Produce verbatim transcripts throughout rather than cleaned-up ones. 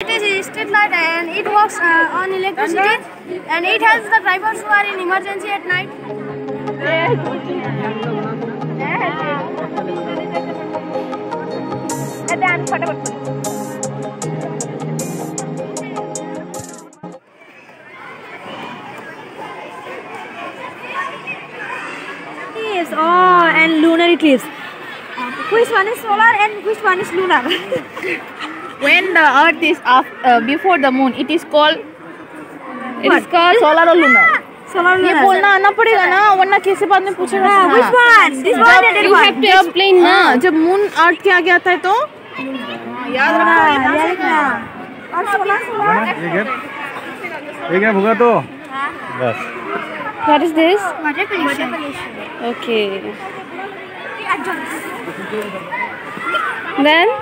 It is a street light and it works uh, on electricity and it helps the drivers who are in emergency at night. Yes, oh, and lunar eclipse. Which one is solar and which one is lunar? When the earth is up, uh, before the moon, it is called it is called solar or lunar. Solar lunar. ये बोलना आना पड़ेगा ना, वरना कैसे बाद में पूछेगा? Which one? This one or that one? You have to explain ना. जब moon earth क्या क्या आता है तो याद रखना. याद रखना. और solar solar. ये क्या? ये क्या भूखा तो? बस. What is this? Water pollution. Okay. Then.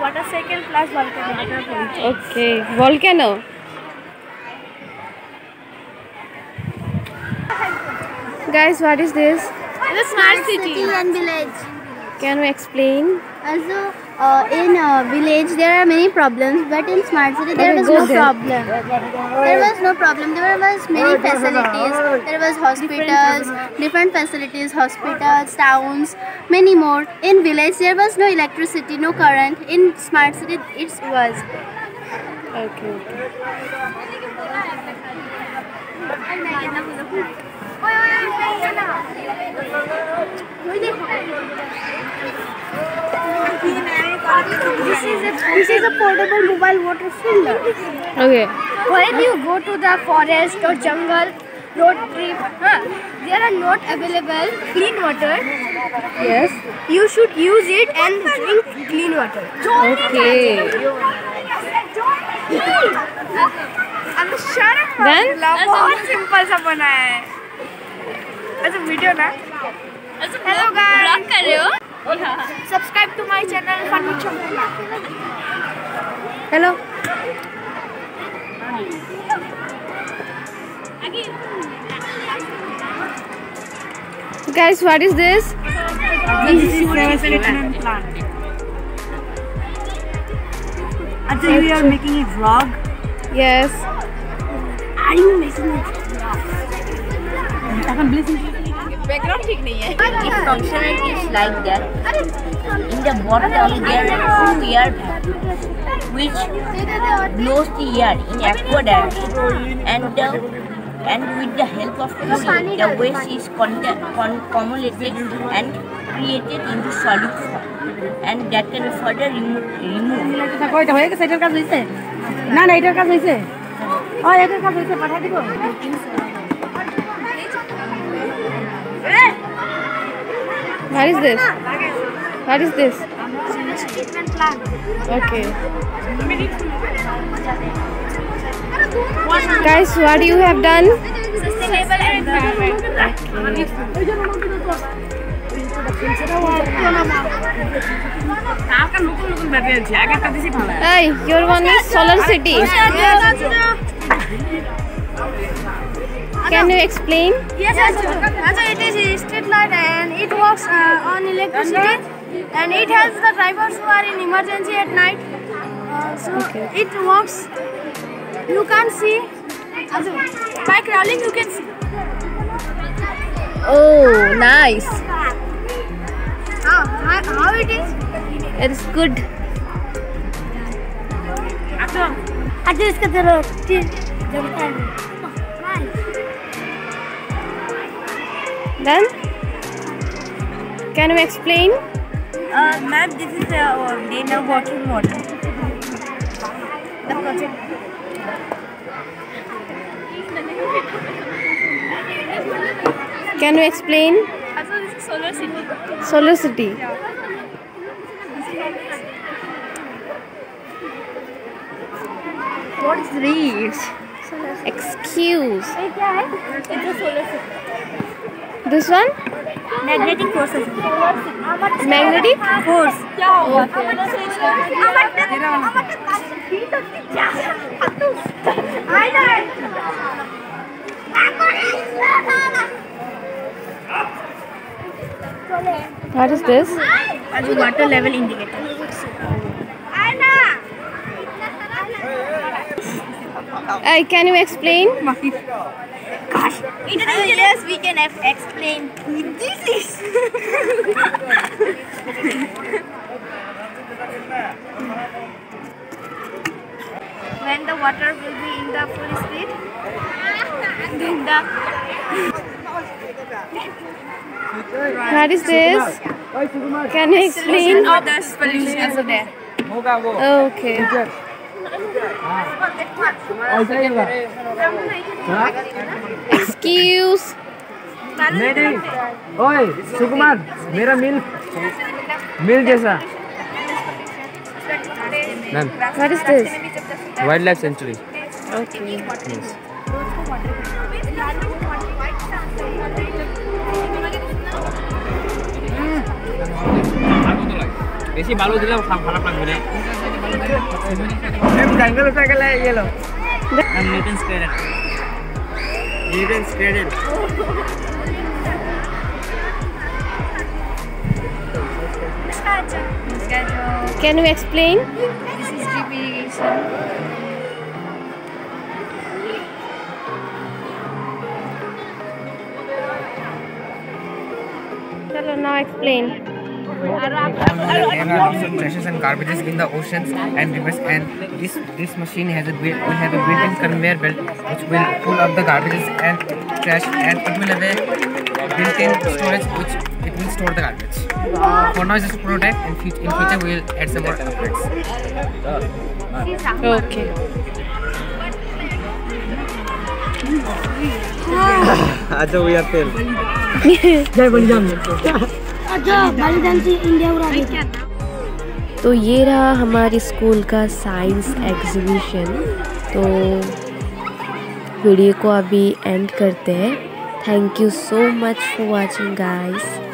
Water cycle plus volcano. Okay, volcano. Guys, what is this? The smart city. City and village. Can we explain? Also, uh, in uh, village there are many problems, but in smart city there was no problem. There was no problem. There was many facilities. There was hospitals, different facilities, hospitals, towns. Many more. In village there was no electricity, no current. In smart city it was. Okay. This is a this is a portable mobile water filter. Okay. When you go to the forest or jungle, road trip, huh? There are not available clean water. Yes. You should use it and drink clean water. Okay. Then? बहुत simple सा बना है. अच्छा video ना? Hello guys. Vlog कर रहे हो? Yeah. Subscribe to my channel for more content. Hello. Guys, what is this? This is a treatment plant. Actually, we are making a vlog. Yes. Are you making a vlog? I can't believe it. Background ठीक नहीं है. If function is like that, in the bottle there is air which blows the air in aqua direction and the. And with the help of cooling, the waste is accumulated and created into solid form, and that can further remove. What is this? What is this? Treatment plant. Okay. Guys, what do you have done? Sustainable environment. Hey, your one is solar city. Can you explain? Yes, it is a street light and it works uh, on electricity and it helps the drivers who are in emergency at night. Uh, so okay. It works. You can't see. By crawling you can see. Oh, nice. How, how, how it is? It's good. Then? Can you explain? Uh, Ma'am, this is uh, Lena Watson water. The project. Can you explain? Also, this is solar city. Solar city. Yeah. What is this? Excuse. It's a solar city. This one? Magnetic forces. Magnetic force. Okay. What is this? Water level indicator. Uh, can you explain? Gosh, it is uh, yes, we can explain. This is. When the water will be in the full speed, then the. What is this? Can you explain? Solution of the solution there. Okay. Excuse. मेरी, ओए, सुकुमार, मेरा मिल, मिल जैसा. What is this? Wildlife sanctuary. Okay. Yes. ऐसी बालों दिला खाना plan बने. हम जंगल से गए हैं ये लोग। हम Newton square. Newton square. Can you explain? This is drip irrigation. चलो now explain. Trashes and garbages in the oceans and rivers, and this this machine has a will have a built-in conveyor belt which will pull up the garbages and trash, and it will have a built-in storage which it will store the garbage. For now, just protect, and in future we will add some more upgrades. Okay. Acha, we are failed. तो ये रहा हमारे school का science exhibition. तो video को अभी end करते हैं. Thank you so much for watching guys.